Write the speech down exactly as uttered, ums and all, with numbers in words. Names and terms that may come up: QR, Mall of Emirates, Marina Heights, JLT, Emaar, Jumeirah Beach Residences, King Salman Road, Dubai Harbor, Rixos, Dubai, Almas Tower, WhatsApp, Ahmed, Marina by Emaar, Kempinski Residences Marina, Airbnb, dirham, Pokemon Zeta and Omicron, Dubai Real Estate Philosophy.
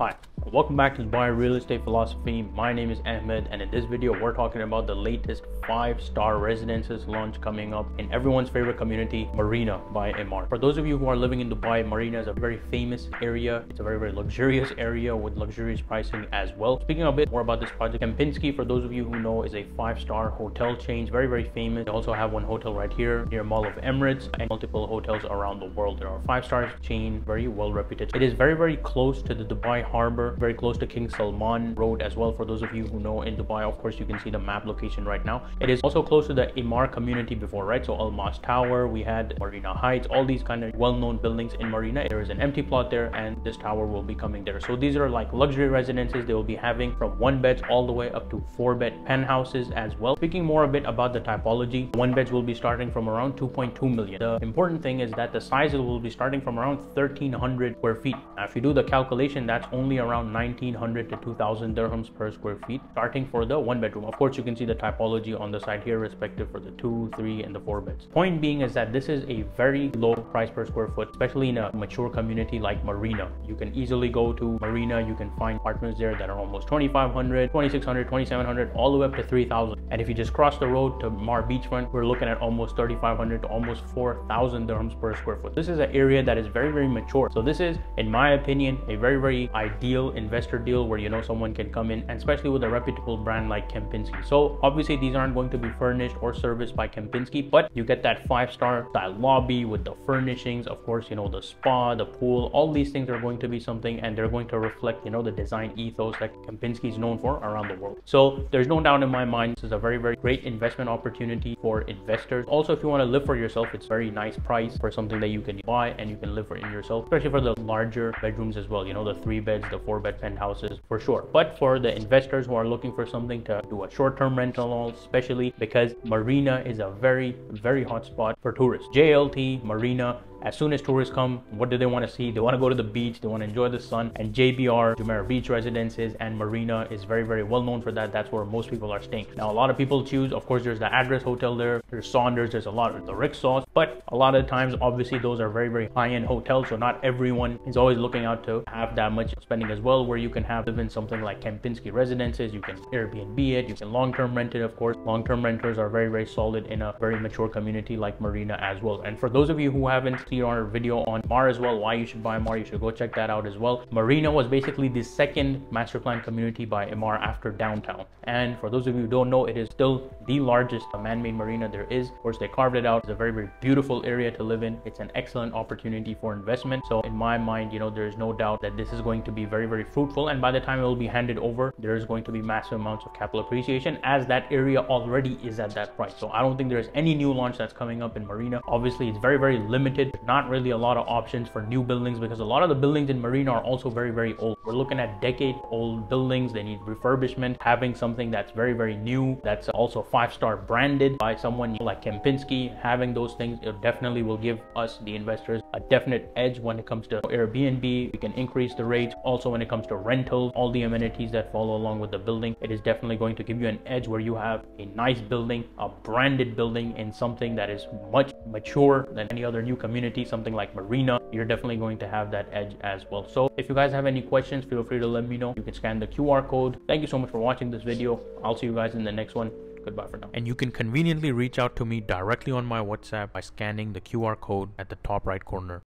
Hi, welcome back to Dubai Real Estate Philosophy. My name is Ahmed, and in this video, we're talking about the latest five-star residences launch coming up in everyone's favorite community, Marina by Emaar. For those of you who are living in Dubai, Marina is a very famous area. It's a very, very luxurious area with luxurious pricing as well. Speaking a bit more about this project, Kempinski, for those of you who know, is a five-star hotel chain, very, very famous. They also have one hotel right here near Mall of Emirates and multiple hotels around the world. They are a five-star chain, very well-reputed. It is very, very close to the Dubai Harbor, very close to King Salman Road as well. For those of you who know, in Dubai, of course, you can see the map location right now. It is also close to the Emaar community before, right? So Almas Tower, we had Marina Heights, all these kind of well-known buildings in Marina. There is an empty plot there, and this tower will be coming there. So these are like luxury residences. They will be having from one beds all the way up to four bed penthouses as well. Speaking more a bit about the typology, one beds will be starting from around two point two million. The important thing is that the size will be starting from around thirteen hundred square feet. Now, if you do the calculation, that's only around nineteen hundred to two thousand dirhams per square feet starting for the one bedroom. Of course, you can see the typology on the side here respective for the two, three, and the four beds. Point being is that this is a very low price per square foot, especially in a mature community like Marina. You can easily go to Marina, you can find apartments there that are almost twenty-five hundred, twenty-six hundred, twenty-seven hundred, all the way up to three thousand. And if you just cross the road to Mar Beachfront, we're looking at almost thirty-five hundred to almost four thousand dirhams per square foot. This is an area that is very, very mature. So this is, in my opinion, a very, very ideal investor deal where, you know, someone can come in, and especially with a reputable brand like Kempinski. So obviously these aren't going to be furnished or serviced by Kempinski, but you get that five-star style lobby with the furnishings, of course, you know, the spa, the pool, all these things are going to be something, and they're going to reflect, you know, the design ethos that Kempinski is known for around the world. So there's no doubt in my mind, this is a very, very great investment opportunity for investors. Also, if you want to live for yourself, it's very nice price for something that you can buy and you can live for in yourself, especially for the larger bedrooms as well, you know, the three beds, the four bed penthouses for sure. But for the investors who are looking for something to do a short-term rental, especially because Marina is a very, very hot spot for tourists. J L T, Marina, as soon as tourists come, what do they want to see? They want to go to the beach, they want to enjoy the sun, and J B R, Jumeirah Beach Residences, and Marina is very, very well known for that. That's where most people are staying. Now, a lot of people choose, of course, there's the Address Hotel there, there's Saunders, there's a lot of the Rixos, but a lot of times, obviously, those are very, very high-end hotels, so not everyone is always looking out to have that much spending as well, where you can have even something like Kempinski Residences, you can Airbnb it, you can long-term rent it, of course. Long-term renters are very, very solid in a very mature community like Marina as well. And for those of you who haven't seen our video on Emaar as well, why you should buy Emaar, you should go check that out as well. Marina was basically the second master plan community by Emaar after downtown, and for those of you who don't know, it is still the largest man-made marina there is. Of course, they carved it out. It's a very, very beautiful area to live in. It's an excellent opportunity for investment. So in my mind, you know, there is no doubt that this is going to be very, very fruitful, and by the time it will be handed over, there is going to be massive amounts of capital appreciation, as that area already is at that price. So I don't think there's any new launch that's coming up in Marina. Obviously, it's very, very limited. Not really a lot of options for new buildings, because a lot of the buildings in Marina are also very, very old. We're looking at decade old buildings. They need refurbishment. Having something that's very, very new, that's also five-star branded by someone like Kempinski, having those things, it definitely will give us, the investors, a definite edge when it comes to Airbnb. We can increase the rates. Also, when it comes to rentals, all the amenities that follow along with the building, it is definitely going to give you an edge where you have a nice building, a branded building, and something that is much mature than any other new community. Something like Marina, you're definitely going to have that edge as well. So if you guys have any questions, feel free to let me know. You can scan the Q R code. Thank you so much for watching this video. I'll see you guys in the next one. Goodbye for now. And you can conveniently reach out to me directly on my WhatsApp by scanning the Q R code at the top right corner.